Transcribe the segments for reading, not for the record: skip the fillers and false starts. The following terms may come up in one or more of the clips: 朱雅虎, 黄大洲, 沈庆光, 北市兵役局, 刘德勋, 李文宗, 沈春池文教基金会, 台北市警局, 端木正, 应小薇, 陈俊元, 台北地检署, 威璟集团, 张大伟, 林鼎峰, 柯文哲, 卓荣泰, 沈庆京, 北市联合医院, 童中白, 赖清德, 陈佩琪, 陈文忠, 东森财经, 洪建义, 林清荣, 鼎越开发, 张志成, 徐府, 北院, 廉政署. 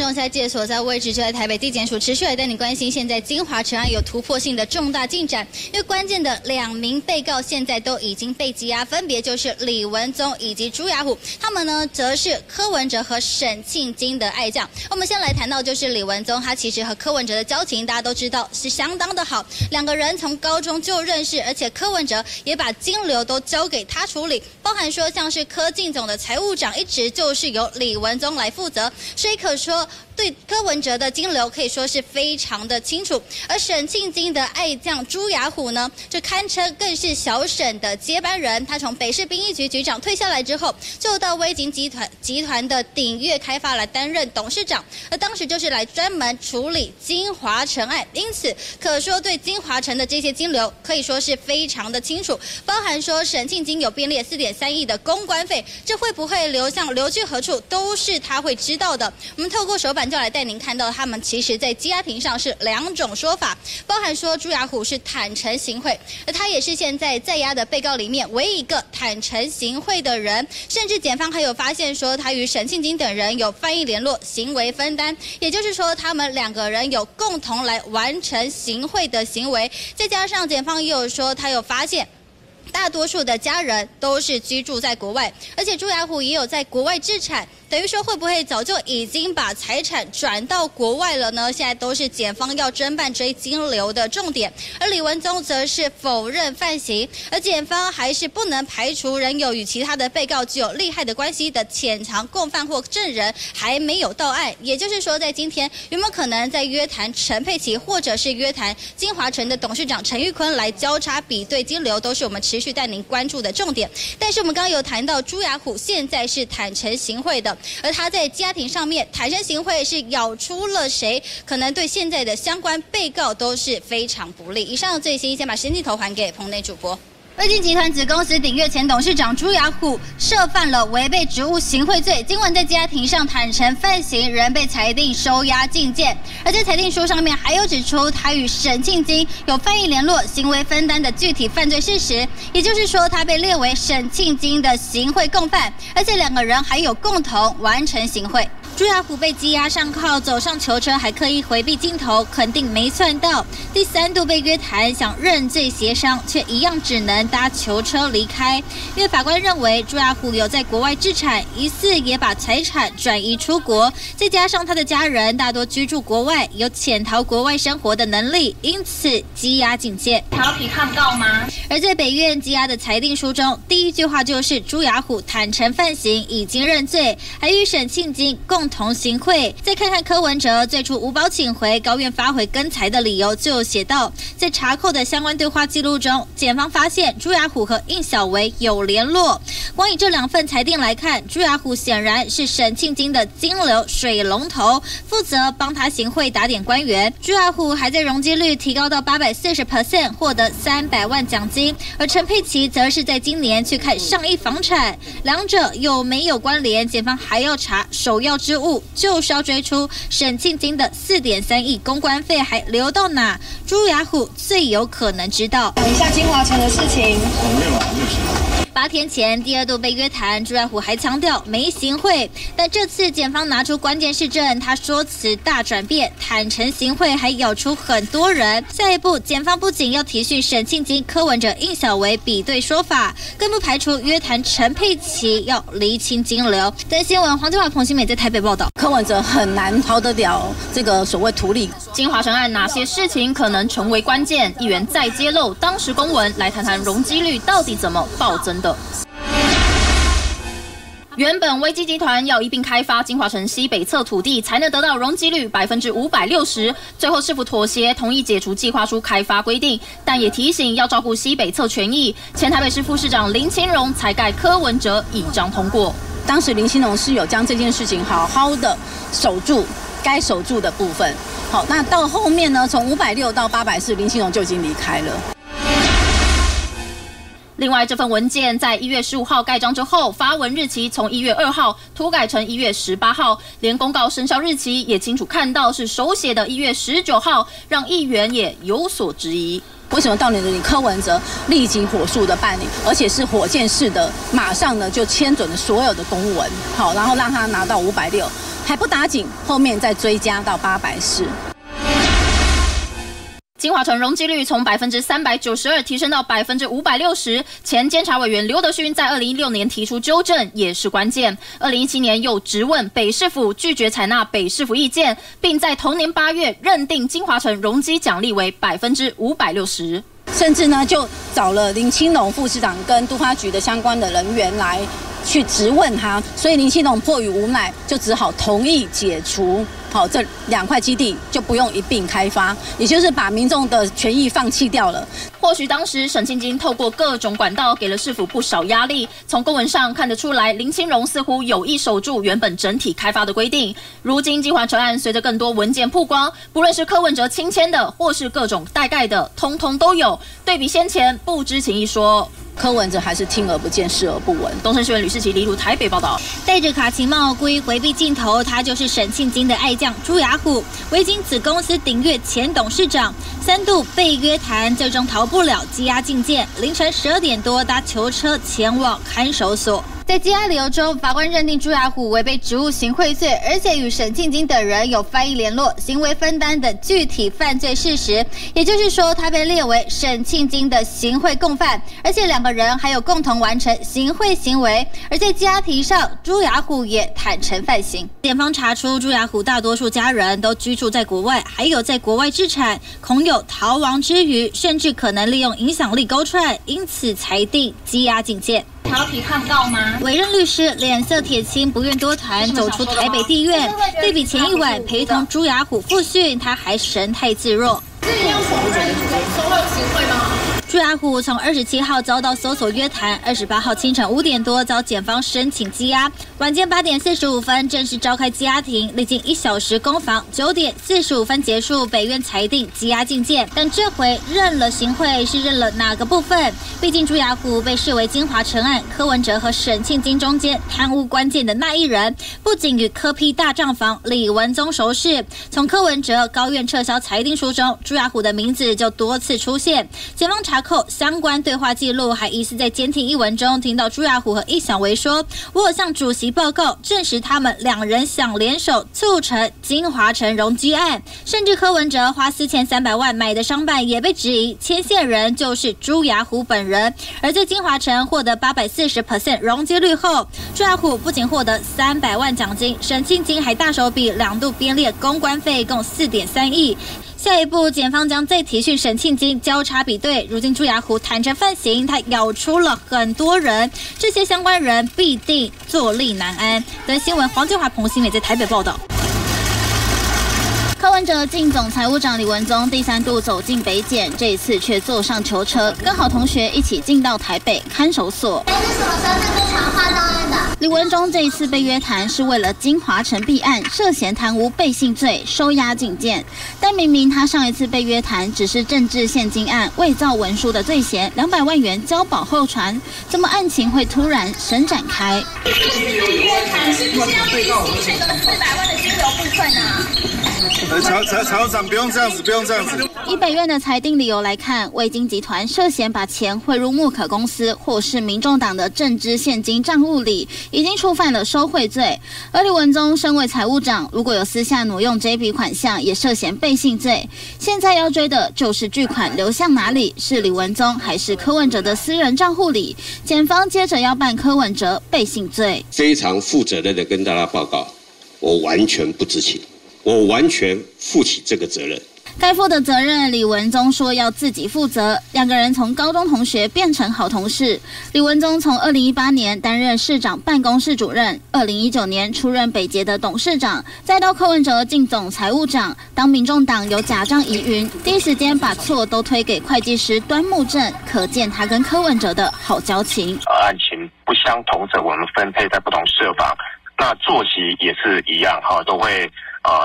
众赛季的所在位置就在台北地检署，持续来带你关心现在金华城案有突破性的重大进展，因为关键的2名被告现在都已经被羁押，分别就是李文宗以及朱雅虎，他们呢则是柯文哲和沈庆京的爱将。我们先来谈到就是李文宗，他其实和柯文哲的交情大家都知道是相当的好，两个人从高中就认识，而且柯文哲也把金流都交给他处理，包含说像是柯进总的财务长一直就是由李文宗来负责，所以可说对柯文哲的金流可以说是非常的清楚。而沈庆京的爱将朱雅虎呢，这堪称更是小沈的接班人，他从北市兵役局局长退下来之后，就到威璟集团的鼎越开发来担任董事长，而当时就是来专门处理金华城案，因此可说对金华城的这些金流可以说是非常的清楚，包含说沈庆京有编列4.3亿的公关费，这会不会流去何处都是他会知道的。我们透过手板就来带您看到他们其实在羁押庭上是2种说法，包含说朱雅虎是坦诚行贿，而他也是现在在押的被告里面唯一一个坦诚行贿的人，甚至检方还有发现说他与沈庆京等人有犯意联络、行为分担，也就是说他们两个人有共同来完成行贿的行为，再加上检方也有说他有发现大多数的家人都是居住在国外，而且朱雅虎也有在国外置产，等于说会不会早就已经把财产转到国外了呢？现在都是检方要侦办追金流的重点。而李文宗则是否认犯行，而检方还是不能排除仍有与其他的被告具有利害的关系的潜藏共犯或证人还没有到案，也就是说在今天有没有可能在约谈陈佩琪或者是约谈金华城的董事长陈玉坤来交叉比对金流，都是我们持续带您关注的重点。但是我们刚刚有谈到朱雅虎现在是坦诚行贿的，而他在家庭上面坦诚行贿是咬出了谁，可能对现在的相关被告都是非常不利。以上最新，先把先镜头还给棚内主播。威璟集团子公司鼎越前董事长朱雅虎涉犯了违背职务行贿罪，今晚在羁押庭上坦诚犯行，仍被裁定收押禁见。而在裁定书上面还有指出，他与沈庆京有犯意联络、行为分担的具体犯罪事实，也就是说，他被列为沈庆京的行贿共犯，而且两个人还有共同完成行贿。朱雅虎被羁押上铐，走上囚车还刻意回避镜头，肯定没算到第3度被约谈，想认罪协商，却一样只能搭囚车离开。因为法官认为朱雅虎有在国外置产，疑似也把财产转移出国，再加上他的家人大多居住国外，有潜逃国外生活的能力，因此羁押警戒。还要提抗告吗？而在北院羁押的裁定书中，第1句话就是朱雅虎坦诚犯行，已经认罪，还与沈庆京共同行贿。再看看柯文哲最初无保请回高院发回跟裁的理由，就有写到，在查扣的相关对话记录中，检方发现朱雅虎和应小维有联络。光以这2份裁定来看，朱雅虎显然是沈庆京的金流水龙头，负责帮他行贿打点官员。朱雅虎还在容积率提高到 840%， 获得300万奖金，而陈佩琪则是在今年去看上亿房产，两者有没有关联？检方还要查首要之物，就是要追出沈庆京的4.3亿公关费还流到哪，朱雅虎最有可能知道。讲一下金华城的事情。8天前第2度被约谈，朱雅虎还强调没行贿，但这次检方拿出关键事证，他说辞大转变，坦诚行贿还咬出很多人。下一步检方不仅要提讯沈庆京、柯文哲、应小维比对说法，更不排除约谈陈佩琪，要厘清金流。等新闻黄俊华、彭新美在台北报道。柯文哲很难逃得了这个所谓图利。金华城案哪些事情可能成为关键？议员再揭露当时公文，来谈谈容积率到底怎么暴增的。原本威璟集团要一并开发金华城西北侧土地，才能得到容积率560%。最后市府妥协，同意解除计划书开发规定，但也提醒要照顾西北侧权益。前台北市副市长林清荣才盖柯文哲一章通过。当时林清荣是有将这件事情好好的守住，该守住的部分。好，那到后面呢，从560到840，林清荣就已经离开了。另外，这份文件在1月15号盖章之后，发文日期从1月2号涂改成1月18号，连公告生效日期也清楚看到是手写的1月19号，让议员也有所质疑。为什么到你柯文哲立即火速的办理，而且是火箭式的，马上呢就签准了所有的公文，好，然后让他拿到560。还不打紧，后面再追加到840。金华城容积率从392%提升到560%，前监察委员刘德勋在2016年提出纠正也是关键。2017年又质问北市府拒绝采纳北市府意见，并在同年8月认定金华城容积奖励为560%。 甚至呢，就找了林清龙副市长跟都发局的相关的人员来去质问他，所以林清龙迫于无奈，就只好同意解除好这2块基地，就不用一并开发，也就是把民众的权益放弃掉了。或许当时沈庆京透过各种管道给了市府不少压力，从公文上看得出来，林清龙似乎有意守住原本整体开发的规定。如今金华城案随着更多文件曝光，不论是柯文哲亲签的，或是各种代盖的，通通都有。 对比先前不知情一说，柯文哲还是听而不见，视而不闻。东森新闻吕世奇、李如台北报道。戴着卡其帽故意回避镜头，他就是沈庆京的爱将朱雅虎，为经子公司鼎越前董事长，3度被约谈，最终逃不了羁押禁见。凌晨12点多搭囚车前往看守所。 在羁押理由中，法官认定朱雅虎违背职务行贿罪，而且与沈庆京等人有翻译联络、行为分担等具体犯罪事实，也就是说，他被列为沈庆京的行贿共犯，而且2个人还有共同完成行贿行为。而在羁押庭上，朱雅虎也坦诚犯行。检方查出朱雅虎大多数家人都居住在国外，还有在国外置产，恐有逃亡之余，甚至可能利用影响力勾串，因此裁定羁押禁见。 还要提抗告吗？委任律师脸色铁青，不愿多谈，走出台北地院。对比前一晚陪同朱雅虎复讯，他还神态自若。是用否认收受行贿吗？ 朱雅虎从27号遭到搜索约谈，28号清晨5点多遭检方申请羁押，晚间8点45分正式召开羁押庭，历经1小时攻防，9点45分结束，北院裁定羁押禁见。但这回认了行贿，是认了哪个部分？毕竟朱雅虎被视为金华城案柯文哲和沈庆京中间贪污关键的那一人，不仅与柯 P 大账房李文宗熟识，从柯文哲高院撤销裁定书中，朱雅虎的名字就多次出现，检方查 扣相关对话记录，还疑似在监听一文中听到朱雅虎和易享维说：“我有向主席报告，证实他们2人想联手促成金华城容积案。”甚至柯文哲花4300万买的商办也被质疑，牵线人就是朱雅虎本人。而在金华城获得840% 容积率后，朱雅虎不仅获得300万奖金，沈庆京还大手笔2度编列公关费，共4.3亿。 下一步，检方将再提讯沈庆京交叉比对。如今朱雅虎坦诚犯行，他咬出了很多人，这些相关人必定坐立难安。本新闻黄俊华、彭新美在台北报道。柯文哲进总财务长李文宗第3度走进北检，这一次却坐上囚车，跟好同学一起进到台北看守所。你是什么时候在被传唤到案的？李文宗这一次被约谈是为了金华城弊案涉嫌贪污背信罪，收押禁见。但明明他上一次被约谈只是政治现金案伪造文书的罪嫌，200万元交保候传，怎么案情会突然伸展开？这次被约谈是不是要提醒这个400万的金流部分啊？ 曹长，不用这样子，不用这样子。以北院的裁定理由来看，卫京集团涉嫌把钱汇入木可公司或是民众党的政治现金账户里，已经触犯了收贿罪。而李文宗身为财务长，如果有私下挪用这笔款项，也涉嫌背信罪。现在要追的就是巨款流向哪里，是李文宗还是柯文哲的私人账户里？检方接着要办柯文哲背信罪。非常负责任的跟大家报告，我完全不知情。 我完全负起这个责任，该负的责任，李文宗说要自己负责。2个人从高中同学变成好同事。李文宗从2018年担任市长办公室主任，2019年出任北捷的董事长，再到柯文哲进总财务长。当民众党有假账疑云，第一时间把错都推给会计师端木正，可见他跟柯文哲的好交情。案情不相同者，我们分配在不同设防，那作息也是一样哈，都会。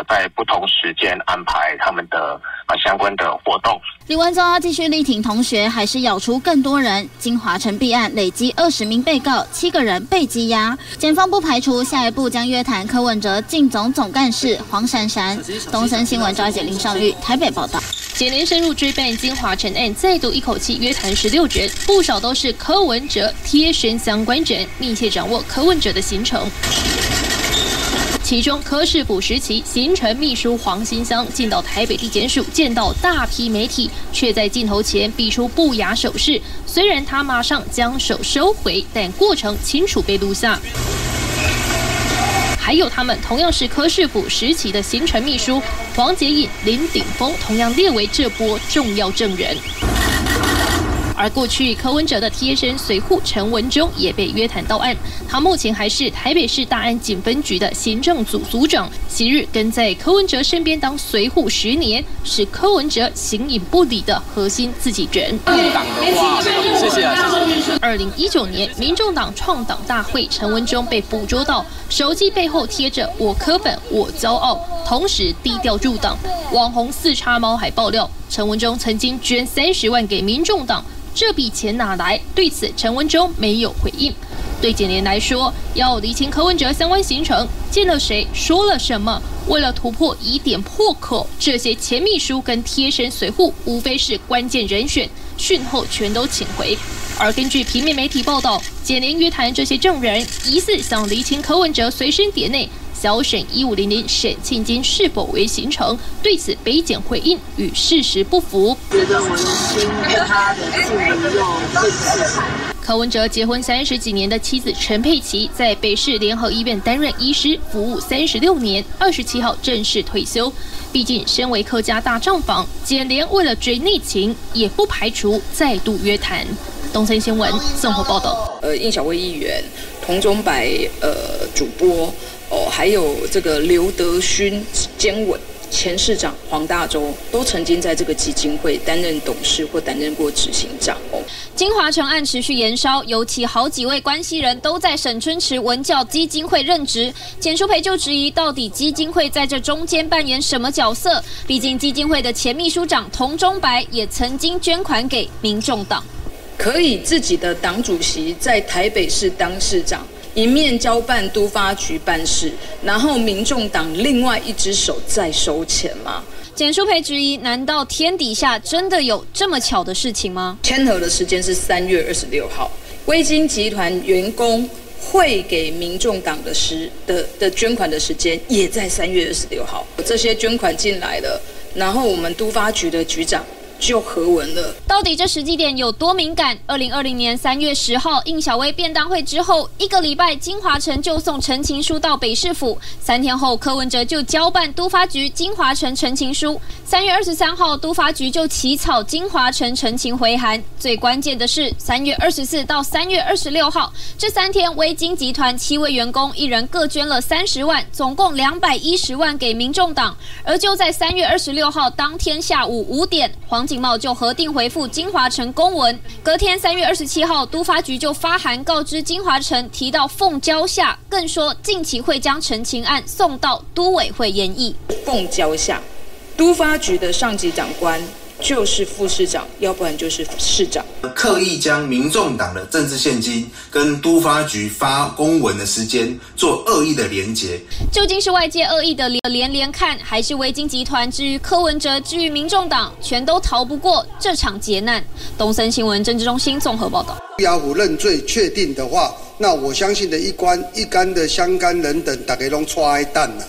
在不同时间安排他们的相关的活动。李文宗要继续力挺同学，还是咬出更多人？金华城弊案累积20名被告，7个人被羁押。检方不排除下一步将约谈柯文哲进总总干事黄珊珊。东森新闻赵姐、林尚玉台北报道。接连深入追办金华城案，再度一口气约谈16人，不少都是柯文哲贴身相关人，密切掌握柯文哲的行程。其中柯氏辅时期行程秘书黄馨香进到台北地检署，见到大批媒体，却在镜头前比出不雅手势。虽然他马上将手收回，但过程清楚被录下。 还有他们同样是柯市府时期的行程秘书黄杰颖、林鼎峰，同样列为这波重要证人。而过去柯文哲的贴身随护陈文忠也被约谈到案，他目前还是台北市大安警分局的行政组组长，昔日跟在柯文哲身边当随护10年，是柯文哲形影不离的核心自己人。谢谢啊，谢谢。 2019年，民众党创党大会，陈文忠被捕捉到手机背后贴着“我柯粉，我骄傲”，同时低调入党。网红4X猫还爆料，陈文忠曾经捐30万给民众党，这笔钱哪来？对此，陈文忠没有回应。对检联来说，要厘清柯文哲相关行程，见了谁，说了什么。 为了突破疑点破口，这些前秘书跟贴身随护无非是关键人选，讯后全都请回。而根据平面媒体报道，检联约谈这些证人，疑似想厘清柯文哲随身碟内小沈1500沈庆金是否为行程。对此，北检回应与事实不符。觉得文馨跟他的姓名又类似。柯文哲结婚30几年的妻子陈佩琪，在北市联合医院担任医师，服务36年，27号正式退休。毕竟，身为柯家大账房，检联为了追内情，也不排除再度约谈。东森新闻综合报道。应晓薇议员、童中白主播，还有这个刘德勋监委。 前市长黄大洲都曾经在这个基金会担任董事或担任过执行长。金华城案持续延烧，尤其好几位关系人都在沈春池文教基金会任职。简淑培就质疑，到底基金会在这中间扮演什么角色？毕竟基金会的前秘书长童中白也曾经捐款给民众党，可以自己的党主席在台北市当市长。 一面交办都发局办事，然后民众党另外一只手在收钱吗？简淑培质疑：难道天底下真的有这么巧的事情吗？签合的时间是3月26号，微金集团员工汇给民众党的捐款的时间也在3月26号，这些捐款进来了，然后我们都发局的局长。 就核文了。到底这时机点有多敏感？2020年3月10号，应晓薇便当会之后1个礼拜，金华城就送陈情书到北市府。3天后，柯文哲就交办都发局金华城陈情书。3月23号，都发局就起草金华城陈情回函。最关键的是，3月24到3月26号这3天，微金集团7位员工一人各捐了30万，总共210万给民众党。而就在3月26号当天下午5点，黄景茂就核定回复金华城公文，隔天3月27号，都发局就发函告知金华城，提到凤礁下，更说近期会将陈情案送到都委会研议。凤礁下，都发局的上级长官就是副市长，要不然就是市长，刻意将民众党的政治现金跟都发局发公文的时间做恶意的连结。究竟是外界恶意的连看，还是微金集团至于柯文哲，至于民众党，全都逃不过这场劫难？东森新闻政治中心综合报道。雅虎认罪确定的话，那我相信的一干的香港人等，大家都踹蛋了。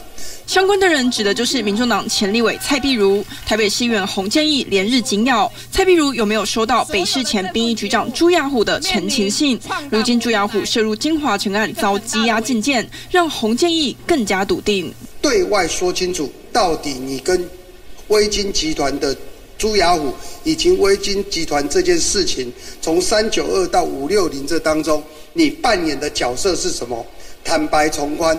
相关的人指的就是民众党前立委蔡壁如、台北市议员洪建义连日紧咬蔡壁如有没有收到北市前兵役局长朱亚虎的陈情信。如今朱亚虎涉入金华城案遭羁押禁见，让洪建义更加笃定。对外说清楚，到底你跟微金集团的朱亚虎以及微金集团这件事情，从392到560这当中，你扮演的角色是什么？ 坦白从宽，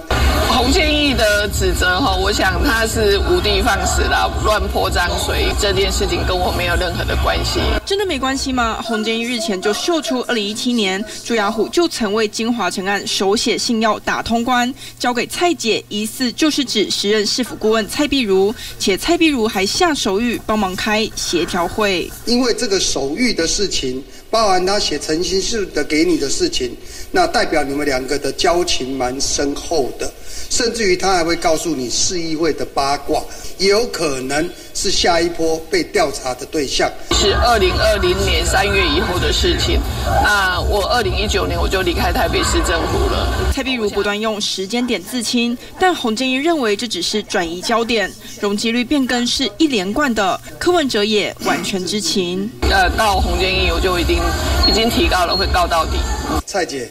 洪建义的指责哈，我想他是无的放矢啦，乱泼脏水，这件事情跟我没有任何的关系。真的没关系吗？洪建义日前就秀出2017年朱亚虎就曾为金华城案手写信要打通关，交给蔡姐，疑似就是指时任市府顾问蔡壁如，且蔡壁如还下手谕帮忙开协调会。因为这个手谕的事情，包含他写诚心事的给你的事情，那代表你们两个的交情蛮深厚的，甚至于他还会告诉你市议会的八卦，也有可能是下一波被调查的对象。是2020年3月以后的事情。那我2019年我就离开台北市政府了。蔡碧如不断用时间点自清，但洪建一认为这只是转移焦点，容积率变更是一连贯的，柯文哲也完全知情。告洪建一我就已经提告了，会告到底。蔡姐，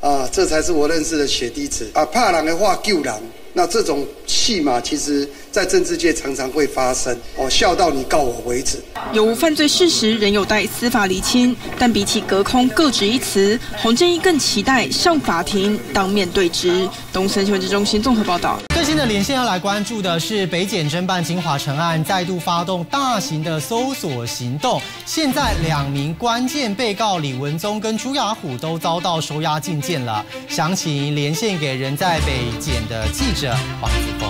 啊，这才是我认识的血滴子啊！怕人的话救人，那这种戏码其实在政治界常常会发生哦，笑到你告我为止。有无犯罪事实仍有待司法厘清，但比起隔空各执一词，洪建一更期待上法庭当面对质。东森新闻中心综合报道。最新的连线要来关注的是北检侦办金华城案，再度发动大型的搜索行动，现在2名关键被告李文宗跟朱雅虎都遭到收押禁见了。详情连线给人在北检的记者黄子峰。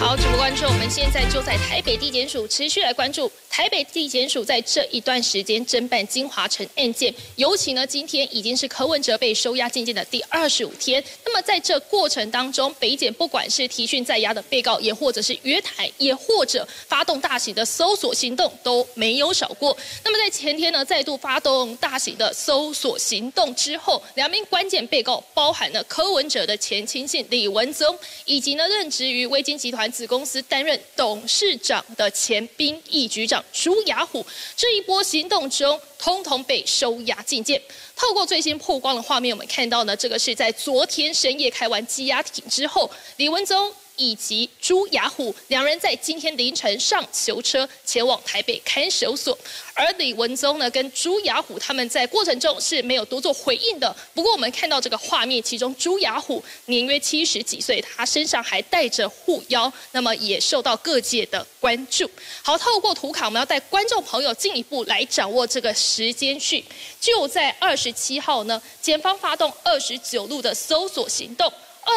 好，直播观众，我们现在就在台北地检署持续来关注台北地检署在这一段时间侦办金华城案件，尤其呢，今天已经是柯文哲被收押禁见的第25天。那么在这过程当中，北检不管是提讯在押的被告，也或者是约谈，也或者发动大型的搜索行动，都没有少过。那么在前天呢，再度发动大型的搜索行动之后，2名关键被告，包含了柯文哲的前亲信李文宗，以及呢任职于威京集团子公司担任董事长的前兵役局长朱雅虎，这一波行动中，通通被收押禁见。透过最新曝光的画面，我们看到呢，这个是在昨天深夜开完羁押庭之后，李文宗以及朱雅虎2人在今天凌晨上囚车前往台北看守所，而李文宗呢跟朱雅虎他们在过程中是没有多做回应的。不过我们看到这个画面，其中朱雅虎年约70几岁，他身上还带着护腰，那么也受到各界的关注。好，透过图卡，我们要带观众朋友进一步来掌握这个时间序。就在27号呢，检方发动29路的搜索行动。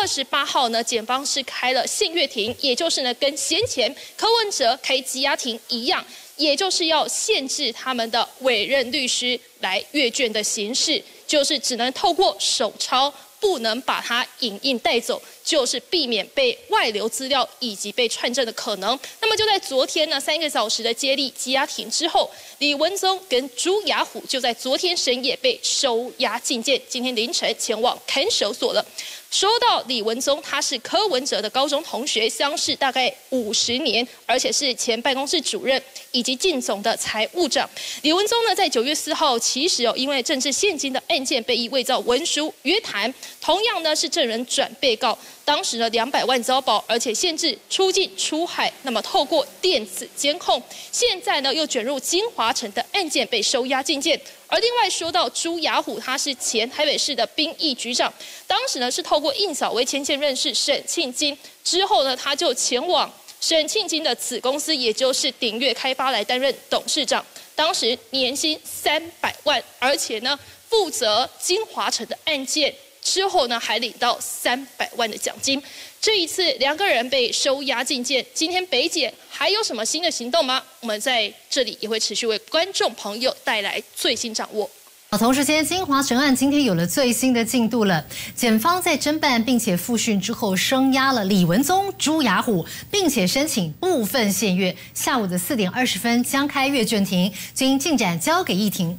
28号呢，检方是开了限阅庭，也就是呢跟先前柯文哲开羁押庭一样，也就是要限制他们的委任律师来阅卷的形式，就是只能透过手抄，不能把它影印带走，就是避免被外流资料以及被串证的可能。那么就在昨天呢，3个小时的接力羁押庭之后，李文宗跟朱雅虎就在昨天深夜被收押禁见，今天凌晨前往看守所了。说到李文宗，他是柯文哲的高中同学，相识大概50年，而且是前办公室主任以及靳总的财务长。李文宗呢，在9月4号其实因为政治现金的案件被以伪造文书约谈，同样呢是证人转被告。当时呢200万遭保，而且限制出境出海。那么透过电子监控，现在呢又卷入金华城的案件被收押禁见。而另外说到朱雅虎，他是前台北市的兵役局长，当时呢是透过应小薇牵线认识沈庆金，之后呢他就前往沈庆金的子公司，也就是鼎越开发来担任董事长，当时年薪300万，而且呢负责金华城的案件，之后呢还领到300万的奖金。这一次2个人被收押禁见，今天北检还有什么新的行动吗？我们在这里也会持续为观众朋友带来最新掌握。同时间，金华城案今天有了最新的进度了。检方在侦办并且复讯之后，声押了李文宗、朱雅虎，并且申请部分限阅。下午的4点20分将开阅卷庭，经进展交给议庭。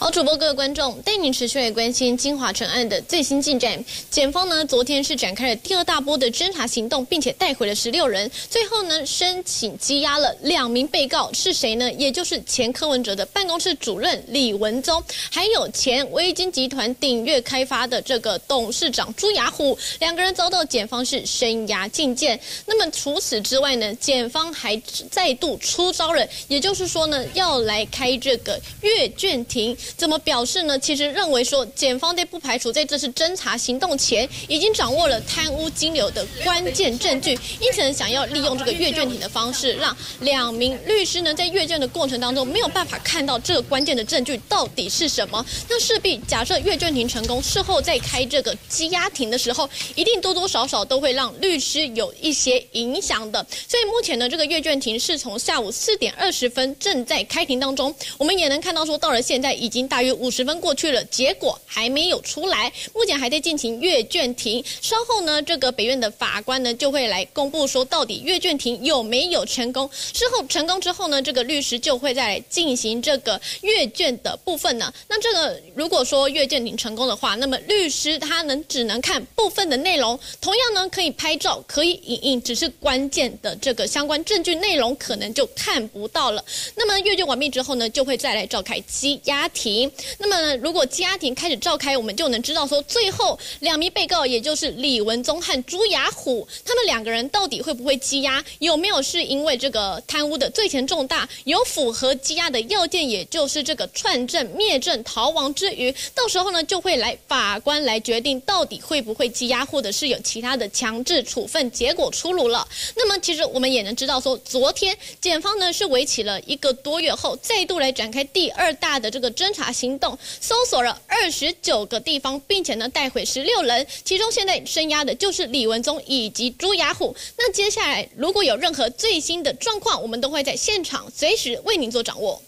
好，主播各位观众，带您持续来关心金华城案的最新进展。检方呢，昨天是展开了第2大波的侦查行动，并且带回了16人，最后呢，申请羁押了2名被告，是谁呢？也就是前柯文哲的办公室主任李文宗，还有前威京集团鼎越开发的这个董事长朱雅虎，2人遭到检方是声押禁见。那么除此之外呢，检方还再度出招了，也就是说呢，要来开这个阅卷庭。怎么表示呢？其实认为说，检方不排除在这次侦查行动前已经掌握了贪污金流的关键证据，因此想要利用这个阅卷庭的方式，让两名律师呢在阅卷的过程当中没有办法看到这个关键的证据到底是什么。那势必假设阅卷庭成功，事后再开这个羁押庭的时候，一定多多少少都会让律师有一些影响的。所以目前呢，这个阅卷庭是从下午4:20正在开庭当中。我们也能看到说，到了现在已经大约50分过去了，结果还没有出来，目前还在进行阅卷庭。稍后呢，这个北院的法官呢就会来公布说，到底阅卷庭有没有成功。事后成功之后呢，这个律师就会再来进行这个阅卷的部分呢。那这个如果说阅卷庭成功的话，那么律师他只能看部分的内容，同样呢可以拍照，可以影印，只是关键的这个相关证据内容可能就看不到了。那么阅卷完毕之后呢，就会再来召开羁押庭。那么如果羁押庭开始召开，我们就能知道说，最后两名被告，也就是李文宗和朱雅虎，他们两个人到底会不会羁押，有没有是因为这个贪污的罪嫌重大，有符合羁押的要件，也就是这个串证、灭证、逃亡之余，到时候呢就会来法官来决定到底会不会羁押，或者是有其他的强制处分。结果出炉了。那么其实我们也能知道说，昨天检方呢是为期了1个多月后，再度来展开第2大的这个侦查行动，搜索了29个地方，并且呢带回16人，其中现在声押的就是李文宗以及朱雅虎。那接下来如果有任何最新的状况，我们都会在现场随时为您做掌握。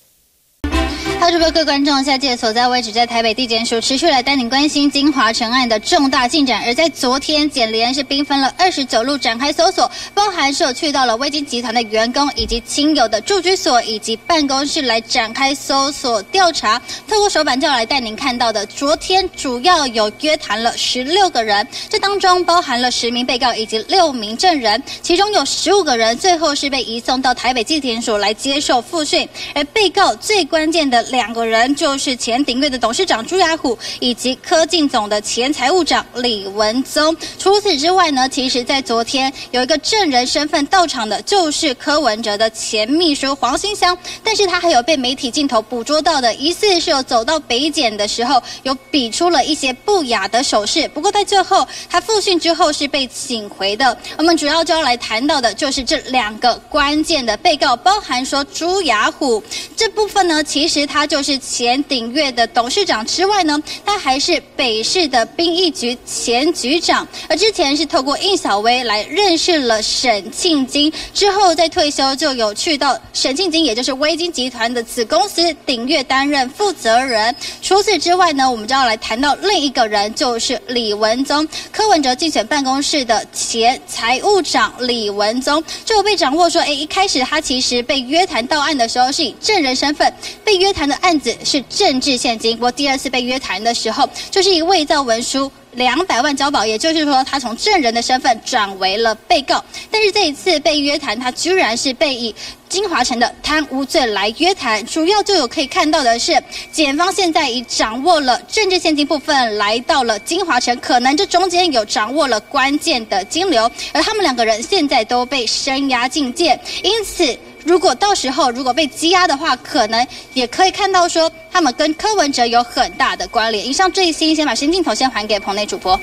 好，各位观众，下届所在位置在台北地检署，持续来带您关心金华城案的重大进展。而在昨天，检联是兵分了29路展开搜索，包含是有去到了威金集团的员工以及亲友的住居所以及办公室来展开搜索调查。透过手板调来带您看到的，昨天主要有约谈了16个人，这当中包含了10名被告以及6名证人，其中有15个人最后是被移送到台北地检署来接受复讯。而被告最关键的2个人就是前鼎晞的董事长朱雅虎以及科进总的前财务长李文宗。除此之外呢，其实在昨天有一个证人身份到场的，就是柯文哲的前秘书黄欣翔，但是他还有被媒体镜头捕捉到的，疑似是有走到北检的时候有比出了一些不雅的手势，不过在最后他复讯之后是被请回的。我们主要就要来谈到的就是这2个关键的被告，包含说朱雅虎这部分呢，其实他就是前鼎晞的董事长之外呢，他还是北市的兵役局前局长，而之前是透过应小薇来认识了沈庆京，之后在退休就有去到沈庆京，也就是威金集团的子公司鼎晞担任负责人。除此之外呢，我们就要来谈到另一个人，就是李文宗，柯文哲竞选办公室的前财务长李文宗，就被掌握说，一开始他其实被约谈到案的时候是以证人身份被约谈的案子是政治现金，我第2次被约谈的时候就是以伪造文书200万交保，也就是说他从证人的身份转为了被告。但是这一次被约谈，他居然是被以金华城的贪污罪来约谈。主要就有可以看到的是，检方现在已掌握了政治现金部分，来到了金华城，可能这中间有掌握了关键的金流，而他们2个人现在都被声押禁见。因此如果到时候如果被羁押的话，可能也可以看到说他们跟柯文哲有很大的关联。以上最新，先把新镜头先还给棚内主播。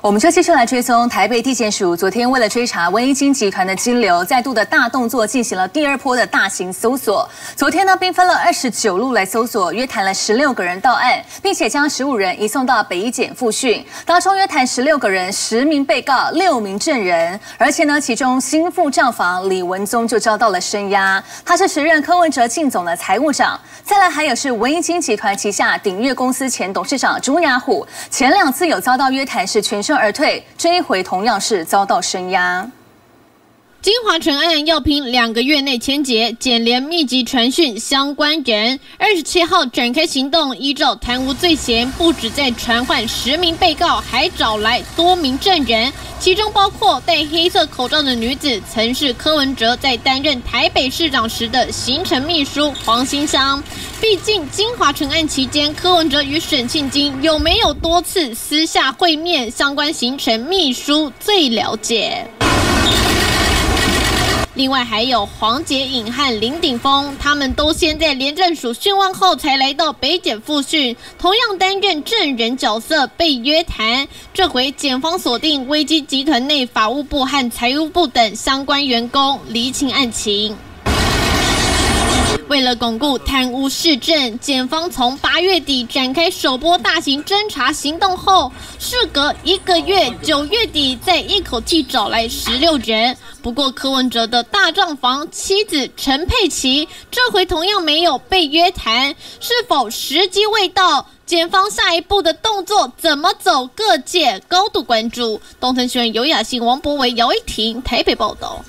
我们就继续来追踪台北地检署昨天为了追查威金集团的金流，再度的大动作，进行了第2波的大型搜索。昨天呢，兵分了29路来搜索，约谈了16个人到案，并且将15人移送到北检复讯。当中约谈16个人，10名被告，6名证人。而且呢，其中新副账房李文宗就遭到了声押，他是时任柯文哲竞总的财务长。再来还有是威金集团旗下鼎晞公司前董事长朱雅虎，前2次有遭到约谈是全身而退，这一回同样是遭到声押。金华城案要凭2个月内签结，检联密集传讯相关人。27号展开行动，依照贪污罪嫌，不止在传唤10名被告，还找来多名证人，其中包括戴黑色口罩的女子，曾是柯文哲在担任台北市长时的行程秘书黄欣翔。毕竟金华城案期间，柯文哲与沈庆京有没有多次私下会面，相关行程秘书最了解。另外还有黄杰颖和林鼎峰，他们都先在廉政署讯问后才来到北检复讯，同样担任证人角色被约谈。这回检方锁定威基集团内法务部和财务部等相关员工，厘清案情。 为了巩固贪污市政，检方从8月底展开首波大型侦查行动后，事隔1个月，9月底再一口气找来16人。不过柯文哲的大账房妻子陈佩琪这回同样没有被约谈，是否时机未到？检方下一步的动作怎么走？各界高度关注。东森新闻尤雅欣、王博维、姚一婷台北报道。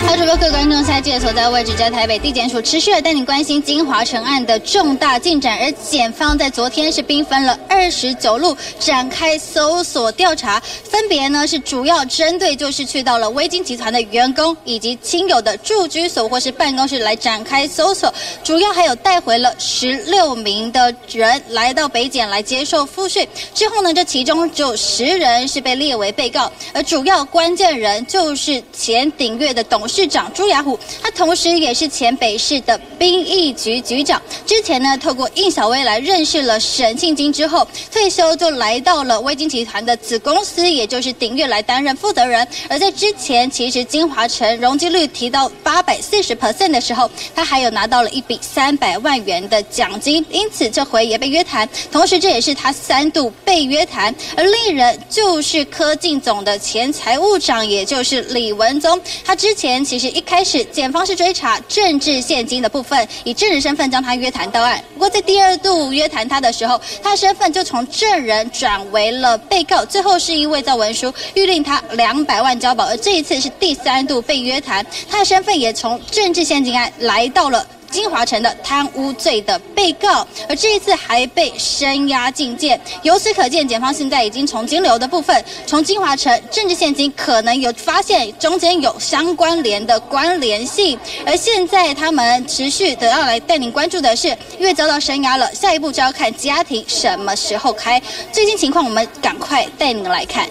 好，主播各位观众，下一节所在位置在台北地检署，持续带你关心金华城案的重大进展。而检方在昨天是兵分了29路展开搜索调查，分别呢是主要针对就是去到了威京集团的员工以及亲友的住居所或是办公室来展开搜索，主要还有带回了16名的人来到北检来接受复讯。之后呢，这其中只有10人是被列为被告，而主要关键人就是前鼎越的 董事长朱雅虎，他同时也是前北市的兵役局局长。之前呢，透过应小薇来认识了沈庆京之后，退休就来到了威京集团的子公司，也就是鼎越来担任负责人。而在之前，其实金华城容积率提到840% 的时候，他还有拿到了一笔300万元的奖金，因此这回也被约谈。同时，这也是他3度被约谈。而另一人就是柯进总的前财务长，也就是李文宗，他之前 其实一开始，检方是追查政治现金的部分，以证人身份将他约谈到案。不过在第2度约谈他的时候，他身份就从证人转为了被告，最后是因为造文书预令他200万交保。而这一次是第3度被约谈，他的身份也从政治现金案来到了 金华城的贪污罪的被告，而这一次还被声押禁见。由此可见，检方现在已经从金流的部分，从金华城政治现金可能有发现中间有相关联的关联性。而现在他们持续的要来带您关注的是，因为遭到声押了，下一步就要看家庭什么时候开。最近情况，我们赶快带您来看。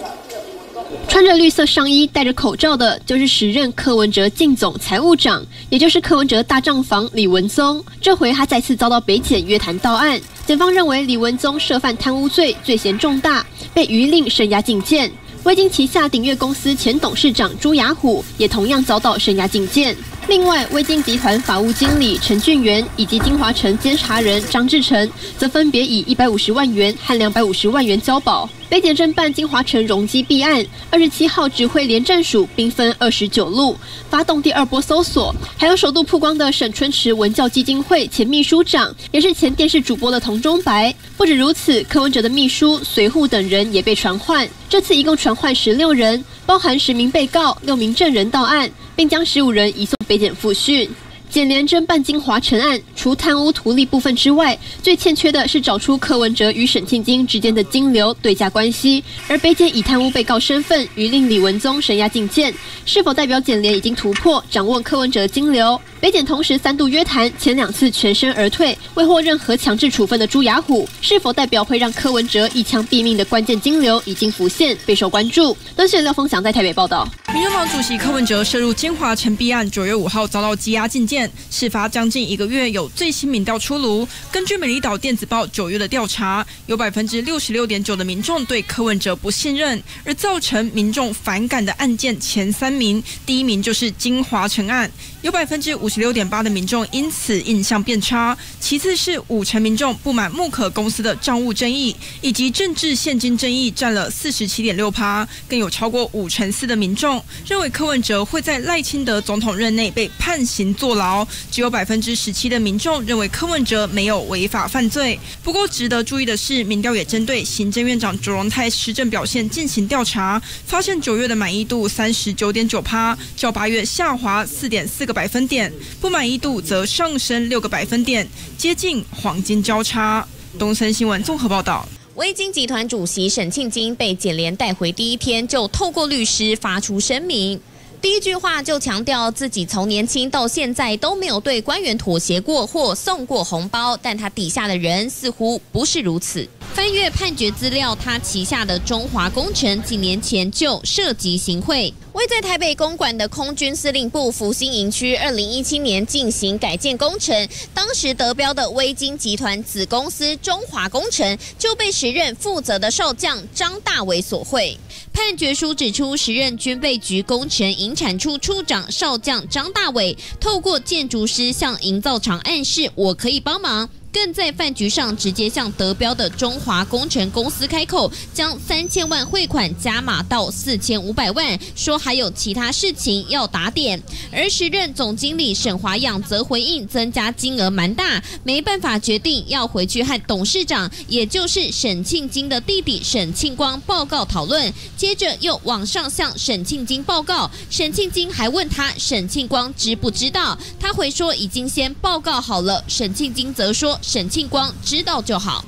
穿着绿色上衣、戴着口罩的，就是时任柯文哲进总财务长，也就是柯文哲大账房李文宗。这回他再次遭到北检约谈到案，检方认为李文宗涉犯贪污罪，罪嫌重大，被余令声押禁见。威京旗下鼎越公司前董事长朱雅虎也同样遭到声押禁见。另外，威京集团法务经理陈俊元以及金华城监察人张志成，则分别以150万元和250万元交保。 北检侦办金华城容积弊案，27号指挥廉政署兵分29路，发动第2波搜索。还有首度曝光的沈春池文教基金会前秘书长，也是前电视主播的童中白。不止如此，柯文哲的秘书随扈等人也被传唤。这次一共传唤16人，包含10名被告、6名证人到案，并将15人移送北检复讯。 检联侦办金华城案，除贪污图利部分之外，最欠缺的是找出柯文哲与沈庆京之间的金流对价关系。而北检以贪污被告身份，余令李文宗声押禁见，是否代表检联已经突破掌握柯文哲金流？北检同时3度约谈，前2次全身而退，未获任何强制处分的朱雅虎，是否代表会让柯文哲一枪毙命的关键金流已经浮现，备受关注？东森廖峰祥在台北报道。民众党主席柯文哲涉入金华城弊案，9月5号遭到羁押禁见。 事发将近1个月，有最新民调出炉。根据美丽岛电子报9月的调查，有66.9%的民众对柯文哲不信任，而造成民众反感的案件前3名，第1名就是金华城案，有56.8%的民众因此印象变差。其次是50%民众不满木可公司的账务争议，以及政治现金争议占了47.6%，更有超过54%的民众认为柯文哲会在赖清德总统任内被判刑坐牢。 只有17%的民众认为柯文哲没有违法犯罪。不过值得注意的是，民调也针对行政院长卓荣泰施政表现进行调查，发现9月的满意度39.9%，较8月下滑4.4个百分点，不满意度则上升6个百分点，接近黄金交叉。东森新闻综合报道。 威京集团主席沈庆京被检联带回第一天，就透过律师发出声明。 第一句话就强调自己从年轻到现在都没有对官员妥协过或送过红包，但他底下的人似乎不是如此。翻阅判决资料，他旗下的中华工程几年前就涉及行贿。 位在台北公馆的空军司令部福兴营区，2017年进行改建工程，当时得标的威京集团子公司中华工程就被时任负责的少将张大伟索贿。判决书指出，时任军备局工程营产处处长少将张大伟，透过建筑师向营造厂暗示“我可以帮忙”。 更在饭局上直接向得标的中华工程公司开口，将3000万汇款加码到4500万，说还有其他事情要打点。而时任总经理沈华仰则回应，增加金额蛮大，没办法决定，要回去和董事长，也就是沈庆京的弟弟沈庆光报告讨论。接着又往上向沈庆京报告，沈庆京还问他沈庆光知不知道，他回说已经先报告好了。沈庆京则说。 沈庆光知道就好。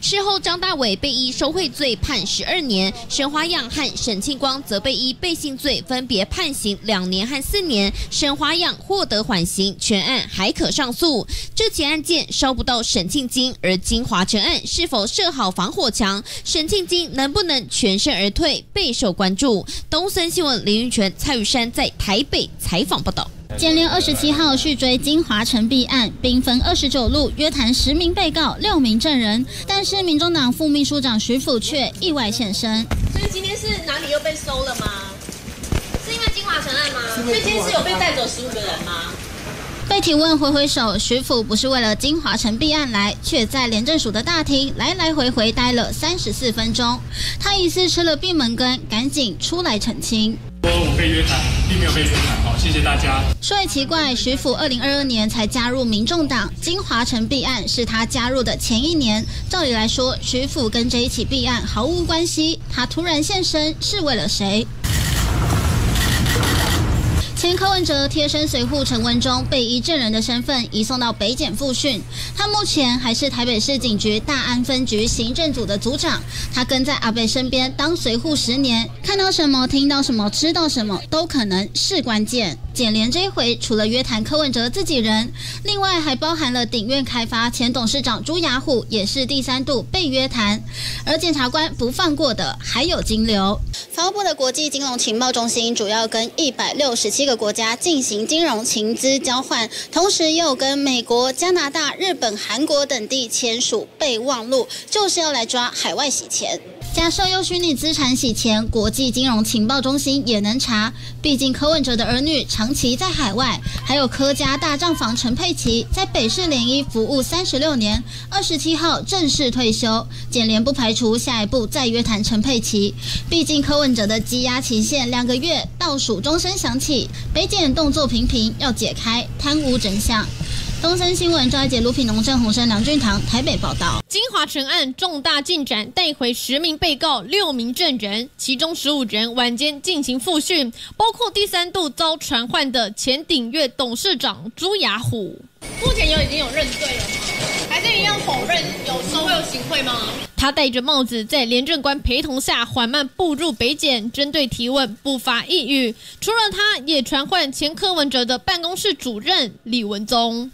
事后，张大伟被依收贿罪判12年，沈华仰和沈庆光则被依背信罪分别判刑2年和4年。沈华仰获得缓刑，全案还可上诉。这起案件烧不到沈庆京，而金华城案是否设好防火墙，沈庆京能不能全身而退，备受关注。东森新闻林云泉、蔡玉山在台北采访报道。 接连27号续追金华城弊案，兵分29路约谈10名被告、6名证人，但是民众党副秘书长徐府却意外现身。所以今天是哪里又被收了吗？是因为金华城案吗？所以今天是有被带走15个人吗？ 被提问挥手，徐府不是为了金华城弊案来，却在廉政署的大厅来回待了34分钟。他疑似吃了闭门羹，赶紧出来澄清。我被约谈，并没有被约谈。好，谢谢大家。说也奇怪，徐府2022年才加入民众党，金华城弊案是他加入的前1年。照理来说，徐府跟这一起弊案毫无关系，他突然现身是为了谁？ 前柯文哲贴身随护陈文忠被依证人的身份移送到北检复讯，他目前还是台北市警局大安分局行政组的组长。他跟在阿北身边当随护10年，看到什么、听到什么、知道什么都可能是关键。检联这一回除了约谈柯文哲自己人，另外还包含了鼎苑开发前董事长朱雅虎，也是第3度被约谈。而检察官不放过的还有金流。法务部的国际金融情报中心主要跟167个。 国家进行金融情资交换，同时又跟美国、加拿大、日本、韩国等地签署备忘录，就是要来抓海外洗钱。假设有虚拟资产洗钱，国际金融情报中心也能查。毕竟柯文哲的儿女长期在海外，还有柯家大账房陈佩琪在北市联医服务36年，27号正式退休。检联不排除下一步再约谈陈佩琪，毕竟柯文哲的羁押期限2个月，倒数钟声响起。 北检动作频频，要解开贪污真相。东森新闻赵姐、卢品农、郑鸿生、梁俊堂台北报道。金华城案重大进展，带回10名被告、6名证人，其中15人晚间进行复讯，包括第3度遭传唤的前鼎越董事长朱雅虎。目前已经有认罪了吗？还是一样否认有收贿、有行贿吗？ 他戴着帽子，在廉政官陪同下缓慢步入北检，针对提问不发一语。除了他，也传唤前柯文哲的办公室主任李文宗。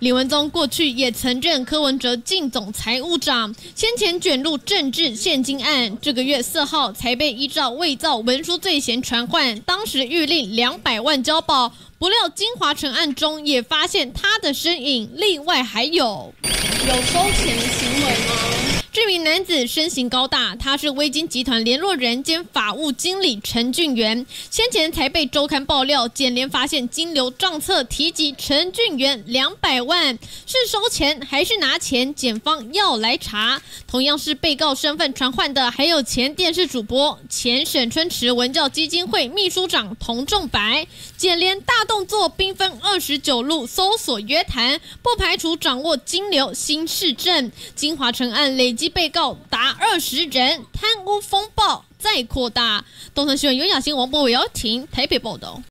李文宗过去也曾任柯文哲进总财务长，先前卷入政治现金案，这个月4号才被依照伪造文书罪嫌传唤，当时预令200万交保。不料金华城案中也发现他的身影，另外还有。 有收钱的行为吗？这名男子身形高大，他是威京集团联络人兼法务经理陈俊元。先前才被周刊爆料，检联发现金流账册提及陈俊元200万，是收钱还是拿钱？检方要来查。同样是被告身份传唤的，还有前电视主播、前沈春池文教基金会秘书长童仲白。检联大动作，兵分29路搜索约谈，不排除掌握金流。 新市镇金华城案累积被告达20人，贪污风暴再扩大。东森新闻尤雅欣、王博伟、姚婷台北报道。